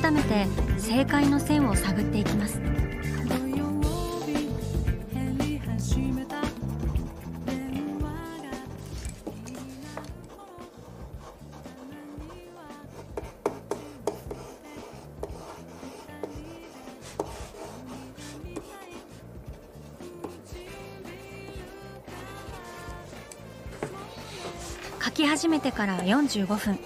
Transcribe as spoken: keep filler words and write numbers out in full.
改めて正解の線を探っていきます。書き始めてからよんじゅうごふん。